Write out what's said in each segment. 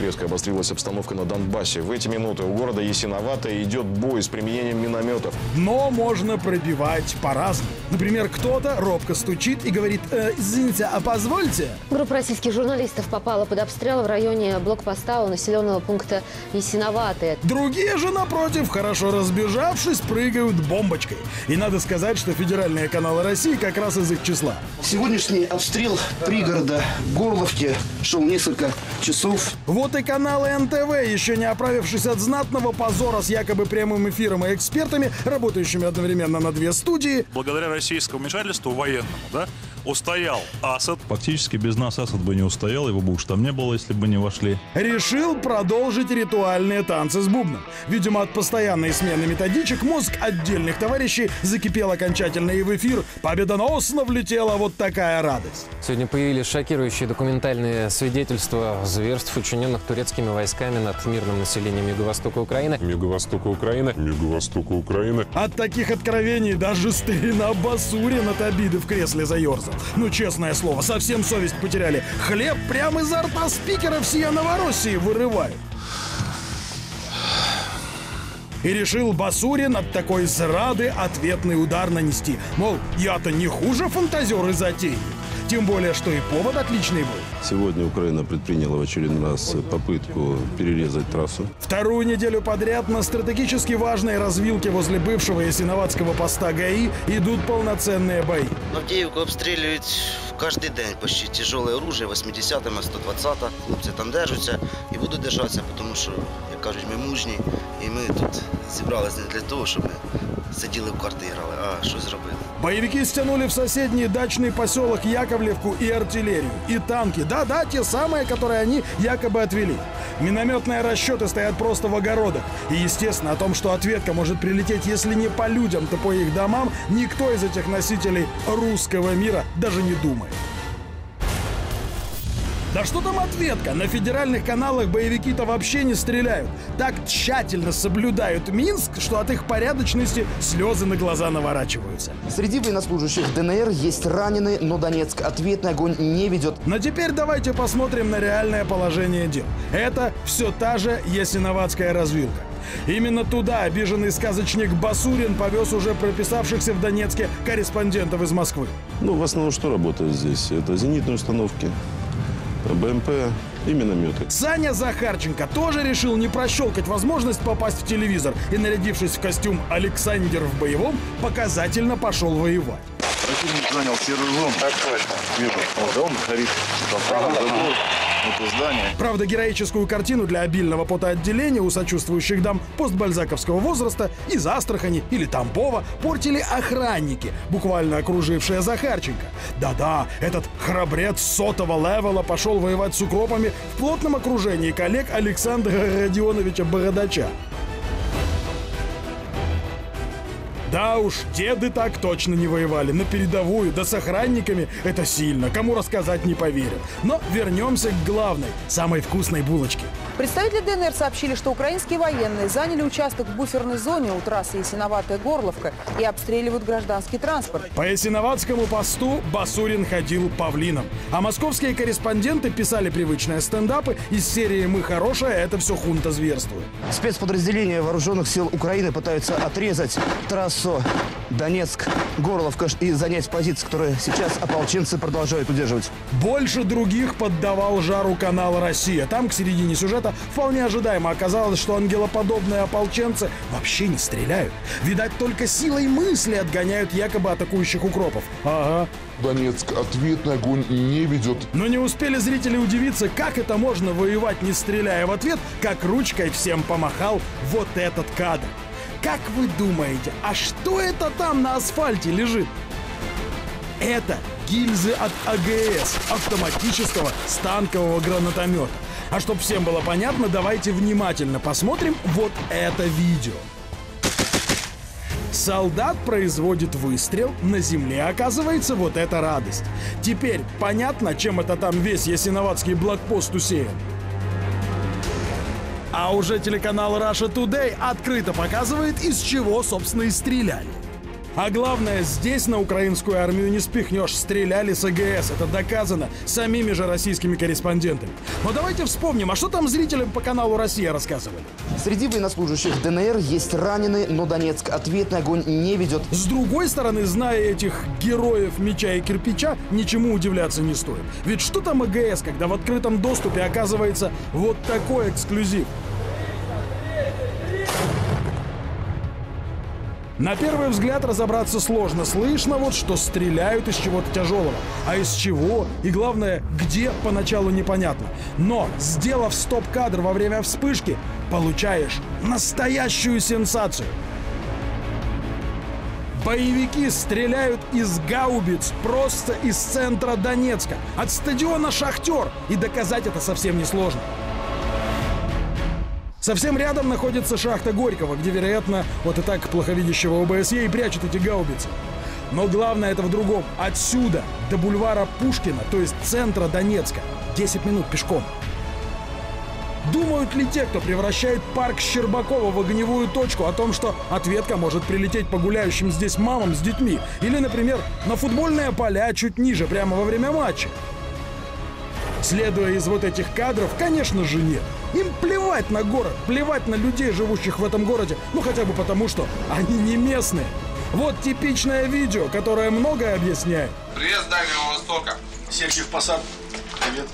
Резко обострилась обстановка на Донбассе. В эти минуты у города Ясиноватая идет бой с применением минометов. Но можно пробивать по-разному. Например, кто-то робко стучит и говорит: «Извините, а позвольте?» Группа российских журналистов попала под обстрел в районе блокпоста у населенного пункта Ясиноватая. Другие же, напротив, хорошо разбежавшись, прыгают бомбочкой. И надо сказать, что федеральные каналы России как раз из их числа. Сегодняшний обстрел пригорода Горловки шел несколько часов. Вот и каналы НТВ, еще не оправившись от знатного позора с якобы прямым эфиром и экспертами, работающими одновременно на две студии. Благодаря российскому вмешательству военному, да, устоял Асад. Фактически без нас Асад бы не устоял, его бы уж там не было, если бы не вошли. Решил продолжить ритуальные танцы с бубном. Видимо, от постоянной смены методичек мозг отдельных товарищей закипел окончательно, и в эфир победоносно влетела вот такая радость. Сегодня появились шокирующие документальные свидетельства зверств, учиненных турецкими войсками над мирным населением юго-востока Украины. Юго-востока Украины. Юго-востока Украины. От таких откровений даже старина Басурин от обиды в кресле заерзал. Ну, честное слово, совсем совесть потеряли. Хлеб прямо изо рта спикера всей Новороссии вырывают. И решил Басурин от такой зрады ответный удар нанести. Мол, я-то не хуже фантазер и затейник. Тем более, что и повод отличный был. Сегодня Украина предприняла в очередной раз попытку перерезать трассу. Вторую неделю подряд на стратегически важной развилке возле бывшего ясиноватского поста ГАИ идут полноценные бои. Авдеевку обстреливают каждый день почти тяжелое оружие, 80-м, 120-м. Хлопцы там держатся и будут держаться, потому что, как кажут, мы мужни, и мы тут собрались не для того, чтобы сидели в карты играли, а что сделали? Боевики стянули в соседний дачный поселок Яковлевку и артиллерию, и танки. Да-да, те самые, которые они якобы отвели. Минометные расчеты стоят просто в огородах. И, естественно, о том, что ответка может прилететь, если не по людям, то по их домам, никто из этих носителей русского мира даже не думает. Да что там ответка? На федеральных каналах боевики-то вообще не стреляют. Так тщательно соблюдают Минск, что от их порядочности слезы на глаза наворачиваются. Среди военнослужащих ДНР есть раненые, но Донецк ответный огонь не ведет. Но теперь давайте посмотрим на реальное положение дел. Это все та же ясиноватская развилка. Именно туда обиженный сказочник Басурин повез уже прописавшихся в Донецке корреспондентов из Москвы. Ну, в основном что работает здесь? Это зенитные установки, БМП и минометы. Саня Захарченко тоже решил не прощелкать возможность попасть в телевизор. И, нарядившись в костюм «Александр в боевом», показательно пошел воевать. Противник занял серый дом. Так точно. Вижу. Вот он горит. Правда, героическую картину для обильного потоотделения у сочувствующих дам постбальзаковского возраста из Астрахани или Тамбова портили охранники, буквально окружившие Захарченко. Да-да, этот храбрец 100-го левела пошел воевать с укропами в плотном окружении коллег Александра Родионовича Бородача. Да уж, деды так точно не воевали. На передовую, да с охранниками — это сильно. Кому рассказать, не поверят. Но вернемся к главной, самой вкусной булочке. Представители ДНР сообщили, что украинские военные заняли участок в буферной зоне у трассы Ясиноватая-Горловка и обстреливают гражданский транспорт. По ясиноватскому посту Басурин ходил павлином. А московские корреспонденты писали привычные стендапы из серии «Мы хорошие, это все хунта зверствует». Спецподразделения вооруженных сил Украины пытаются отрезать трассу Донецк, Горловка и занять позиции, которые сейчас ополченцы продолжают удерживать. Больше других поддавал жару канал «Россия». Там к середине сюжета вполне ожидаемо оказалось, что ангелоподобные ополченцы вообще не стреляют. Видать, только силой мысли отгоняют якобы атакующих укропов. Ага. Донецк ответный огонь не ведет. Но не успели зрители удивиться, как это можно воевать, не стреляя в ответ, как ручкой всем помахал вот этот кадр. Как вы думаете, а что это там на асфальте лежит? Это гильзы от АГС, автоматического станкового гранатомета. А чтобы всем было понятно, давайте внимательно посмотрим вот это видео. Солдат производит выстрел, на земле оказывается вот эта радость. Теперь понятно, чем это там весь ясиноватский блокпост усеян. А уже телеканал Russia Today открыто показывает, из чего, собственно, и стреляли. А главное, здесь на украинскую армию не спихнешь. Стреляли с АГС. Это доказано самими же российскими корреспондентами. Но давайте вспомним, а что там зрителям по каналу «Россия» рассказывали? Среди военнослужащих ДНР есть раненые, но Донецк ответный огонь не ведет. С другой стороны, зная этих героев меча и кирпича, ничему удивляться не стоит. Ведь что там АГС, когда в открытом доступе оказывается вот такой эксклюзив? На первый взгляд разобраться сложно. Слышно вот, что стреляют из чего-то тяжелого. А из чего и, главное, где, поначалу непонятно. Но, сделав стоп-кадр во время вспышки, получаешь настоящую сенсацию. Боевики стреляют из гаубиц просто из центра Донецка, от стадиона «Шахтер». И доказать это совсем несложно. Совсем рядом находится шахта Горького, где, вероятно, вот и так плоховидящего ОБСЕ и прячут эти гаубицы. Но главное это в другом. Отсюда до бульвара Пушкина, то есть центра Донецка, 10 минут пешком. Думают ли те, кто превращает парк Щербакова в огневую точку, о том, что ответка может прилететь по гуляющим здесь мамам с детьми? Или, например, на футбольные поля чуть ниже, прямо во время матча? Следуя из вот этих кадров, конечно же, нет. Им плевать на город, плевать на людей, живущих в этом городе, ну хотя бы потому, что они не местные. Вот типичное видео, которое многое объясняет. Привет с Дальнего Востока. Сергиев Посад. Привет.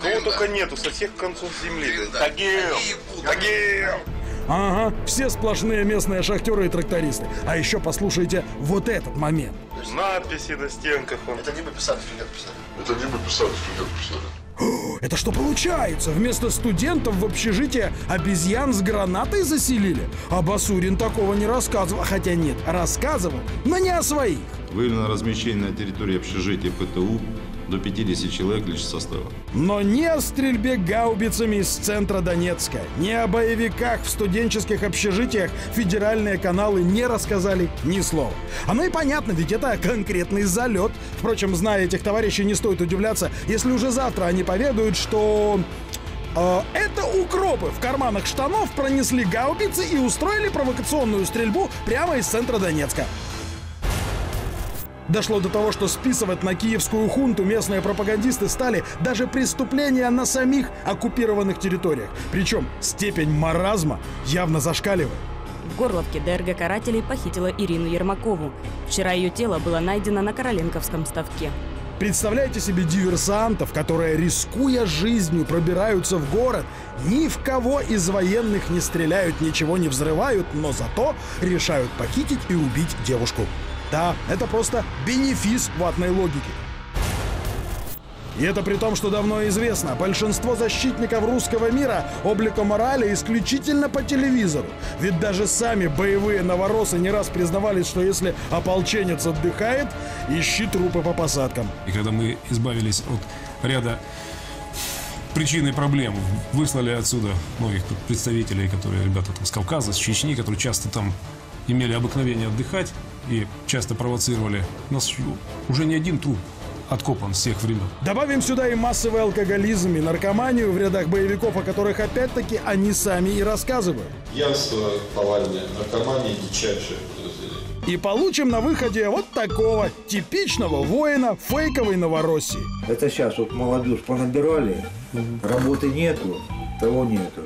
Кого только нету со всех концов земли. Тагил! Тагил! Ага, все сплошные местные шахтеры и трактористы. А еще послушайте вот этот момент. Надписи на стенках. Это либо писатель, либо писатель. Это либо писатель, либо писатель. Это что получается? Вместо студентов в общежитие обезьян с гранатой заселили? А Басурин такого не рассказывал. Хотя нет, рассказывал, но не о своих. Выявлено размещение на территории общежития ПТУ до 50 человек лишь состава. Но не о стрельбе гаубицами из центра Донецка, не о боевиках в студенческих общежитиях федеральные каналы не рассказали ни слова. Оно и понятно, ведь это конкретный залет. Впрочем, зная этих товарищей, не стоит удивляться, если уже завтра они поведают, что это укропы в карманах штанов пронесли гаубицы и устроили провокационную стрельбу прямо из центра Донецка. Дошло до того, что списывать на киевскую хунту местные пропагандисты стали даже преступления на самих оккупированных территориях. Причем степень маразма явно зашкаливает. В Горловке ДРГ карателей похитила Ирину Ермакову. Вчера ее тело было найдено на Короленковском ставке. Представляете себе диверсантов, которые, рискуя жизнью, пробираются в город, ни в кого из военных не стреляют, ничего не взрывают, но зато решают похитить и убить девушку. Да, это просто бенефис ватной логики. И это при том, что давно известно, большинство защитников русского мира облика морали исключительно по телевизору. Ведь даже сами боевые новоросы не раз признавались, что если ополченец отдыхает, ищи трупы по посадкам. И когда мы избавились от ряда причин и проблем, выслали отсюда многих представителей, которые, ребята там с Кавказа, с Чечни, которые часто там имели обыкновение отдыхать и часто провоцировали. У нас уже не один труп откопан с тех времен. Добавим сюда и массовый алкоголизм, и наркоманию в рядах боевиков, о которых опять-таки они сами и рассказывают. Пьянство, повальня, наркомания дичайшая. И получим на выходе вот такого типичного воина фейковой Новороссии. Это сейчас вот молодежь понабирали, работы нету, того нету.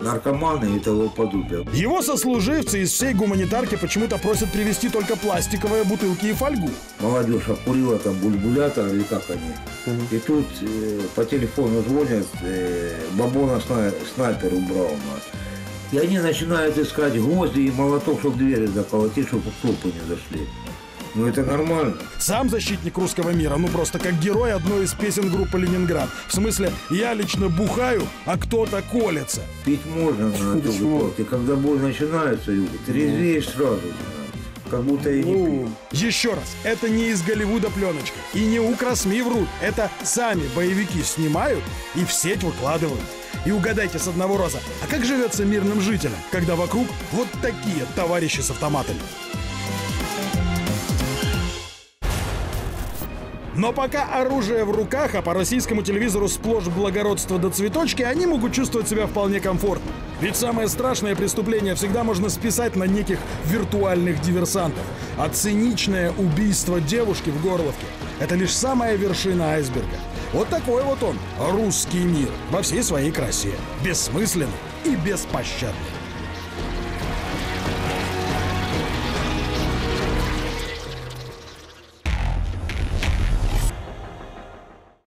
Наркоманы и того подобия. Его сослуживцы из всей гуманитарки почему-то просят привезти только пластиковые бутылки и фольгу. Молодежь окурила там бульбулятор или как они. И тут по телефону звонят, бабона снайпер убрал нас. И они начинают искать гвозди и молоток, чтобы двери заколотить, чтобы трупы не зашли. Ну это нормально. Сам защитник русского мира, ну просто как герой одной из песен группы «Ленинград». В смысле, я лично бухаю, а кто-то колется. Пить можно, но и когда боль начинается, трезвеешь сразу, как будто и не пил. Еще раз, это не из Голливуда пленочка. И не укросми врут. Это сами боевики снимают и в сеть выкладывают. И угадайте с одного раза, а как живется мирным жителям, когда вокруг вот такие товарищи с автоматами? Но пока оружие в руках, а по российскому телевизору сплошь благородство до цветочки, они могут чувствовать себя вполне комфортно. Ведь самое страшное преступление всегда можно списать на неких виртуальных диверсантов. А циничное убийство девушки в Горловке – это лишь самая вершина айсберга. Вот такой вот он, русский мир, во всей своей красе. Бессмысленный и беспощадный.